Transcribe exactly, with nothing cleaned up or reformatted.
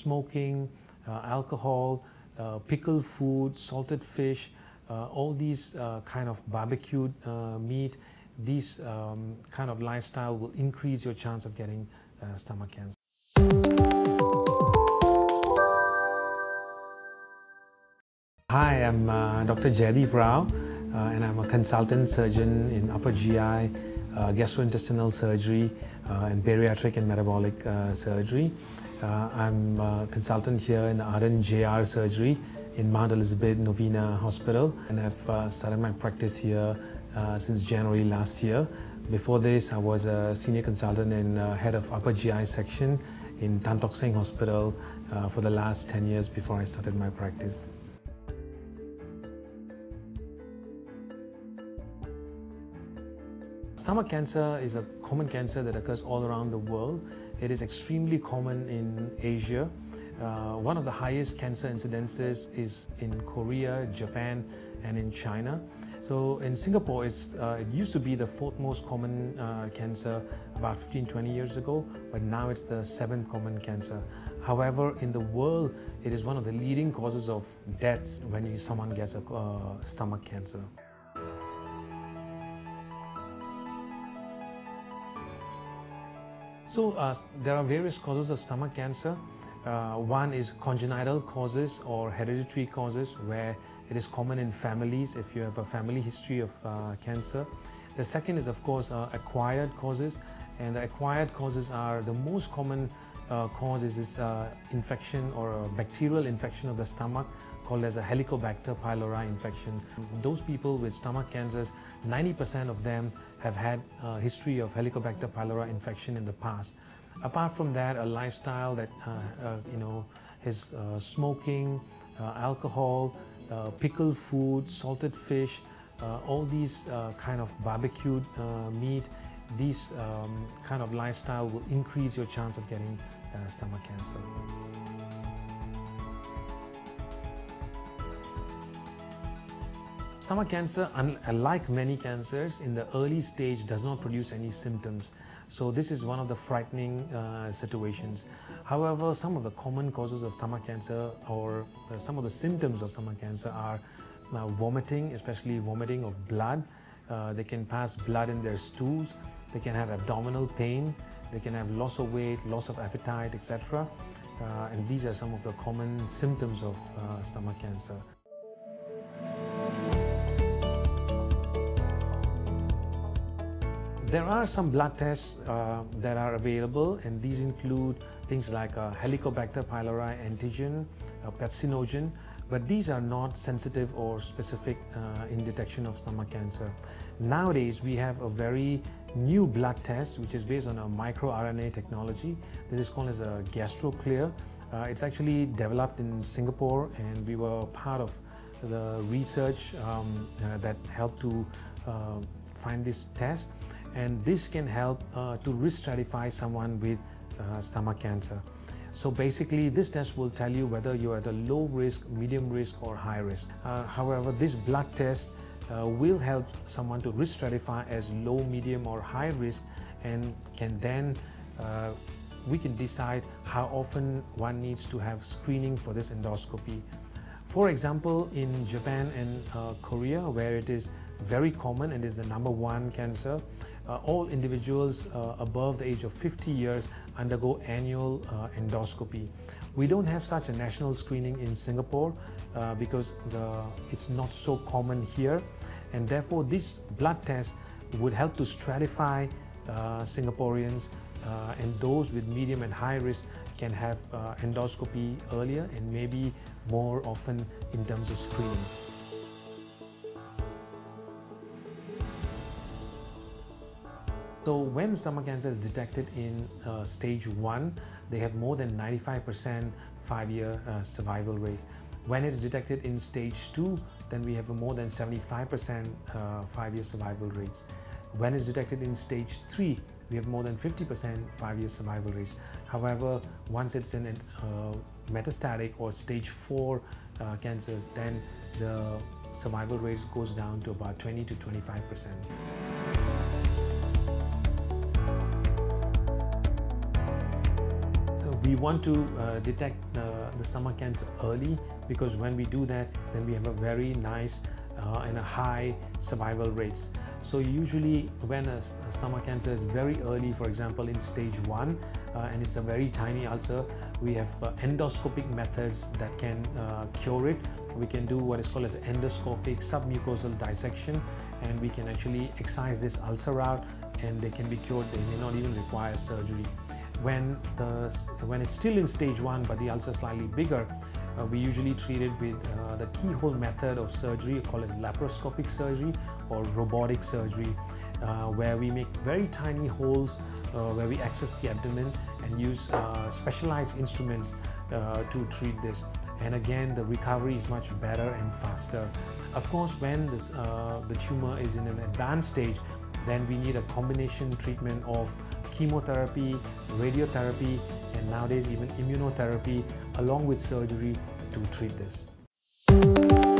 smoking, uh, alcohol, uh, pickled food, salted fish, uh, all these uh, kind of barbecued uh, meat, these um, kind of lifestyle will increase your chance of getting uh, stomach cancer. Hi, I'm uh, Doctor Jaideep Rao, uh, and I'm a consultant surgeon in upper G I, uh, gastrointestinal surgery, uh, and bariatric and metabolic uh, surgery. Uh, I'm a consultant here in Arden J R Surgery in Mount Elizabeth Novena Hospital, and I've uh, started my practice here uh, since January last year. Before this, I was a senior consultant and uh, head of upper G I section in Tan Tock Seng Hospital uh, for the last ten years before I started my practice. Stomach cancer is a common cancer that occurs all around the world. It is extremely common in Asia. Uh, one of the highest cancer incidences is in Korea, Japan, and in China. So in Singapore, it's, uh, it used to be the fourth most common uh, cancer about fifteen, twenty years ago, but now it's the seventh common cancer. However, in the world, it is one of the leading causes of deaths when you, someone gets a uh, stomach cancer. So uh, there are various causes of stomach cancer. Uh, one is congenital causes or hereditary causes, where it is common in families if you have a family history of uh, cancer. The second is, of course, uh, acquired causes, and the acquired causes are the most common uh, cause is this uh, infection or a bacterial infection of the stomach called as a Helicobacter pylori infection. Those people with stomach cancers, ninety percent of them have had a history of Helicobacter pylori infection in the past. Apart from that, a lifestyle that, uh, uh, you know, is uh, smoking, uh, alcohol, uh, pickled food, salted fish, uh, all these uh, kind of barbecued uh, meat, these um, kind of lifestyle will increase your chance of getting uh, stomach cancer. Stomach cancer, unlike many cancers, in the early stage does not produce any symptoms. So this is one of the frightening uh, situations. However, some of the common causes of stomach cancer or uh, some of the symptoms of stomach cancer are uh, vomiting, especially vomiting of blood. Uh, they can pass blood in their stools. They can have abdominal pain. They can have loss of weight, loss of appetite, et cetera. Uh, and these are some of the common symptoms of uh, stomach cancer. There are some blood tests uh, that are available, and these include things like a Helicobacter pylori antigen, a pepsinogen, but these are not sensitive or specific uh, in detection of stomach cancer. Nowadays, we have a very new blood test which is based on a microRNA technology. This is called as a GastroClear. Uh, it's actually developed in Singapore, and we were part of the research um, uh, that helped to uh, find this test. And this can help uh, to risk stratify someone with uh, stomach cancer. So basically, this test will tell you whether you're at a low risk, medium risk, or high risk. Uh, however, this blood test uh, will help someone to risk stratify as low, medium, or high risk, and can then uh, we can decide how often one needs to have screening for this endoscopy. For example, in Japan and uh, Korea, where it is very common and is the number one cancer, uh, all individuals uh, above the age of fifty years undergo annual uh, endoscopy. We don't have such a national screening in Singapore uh, because the, it's not so common here, and therefore this blood test would help to stratify uh, Singaporeans, uh, and those with medium and high risk can have uh, endoscopy earlier and maybe more often in terms of screening. So when stomach cancer is detected in uh, stage one, they have more than ninety-five percent five-year uh, survival rate. When it's detected in stage two, then we have a more than seventy-five percent uh, five-year survival rates. When it's detected in stage three, we have more than fifty percent five-year survival rates. However, once it's in uh, metastatic or stage four uh, cancers, then the survival rate goes down to about twenty to twenty-five percent. We We want to uh, detect uh, the stomach cancer early, because when we do that, then we have a very nice uh, and a high survival rates. So usually when a, a stomach cancer is very early, for example in stage one, uh, and it's a very tiny ulcer, we have uh, endoscopic methods that can uh, cure it. We can do what is called as endoscopic submucosal dissection, and we can actually excise this ulcer out, and they can be cured. They may not even require surgery. When the when it's still in stage one, but the ulcer is slightly bigger, uh, we usually treat it with uh, the keyhole method of surgery, called as laparoscopic surgery or robotic surgery, uh, where we make very tiny holes uh, where we access the abdomen and use uh, specialized instruments uh, to treat this. And again, the recovery is much better and faster. Of course, when this, uh, the tumor is in an advanced stage, then we need a combination treatment of chemotherapy, radiotherapy, and nowadays even immunotherapy, along with surgery to treat this.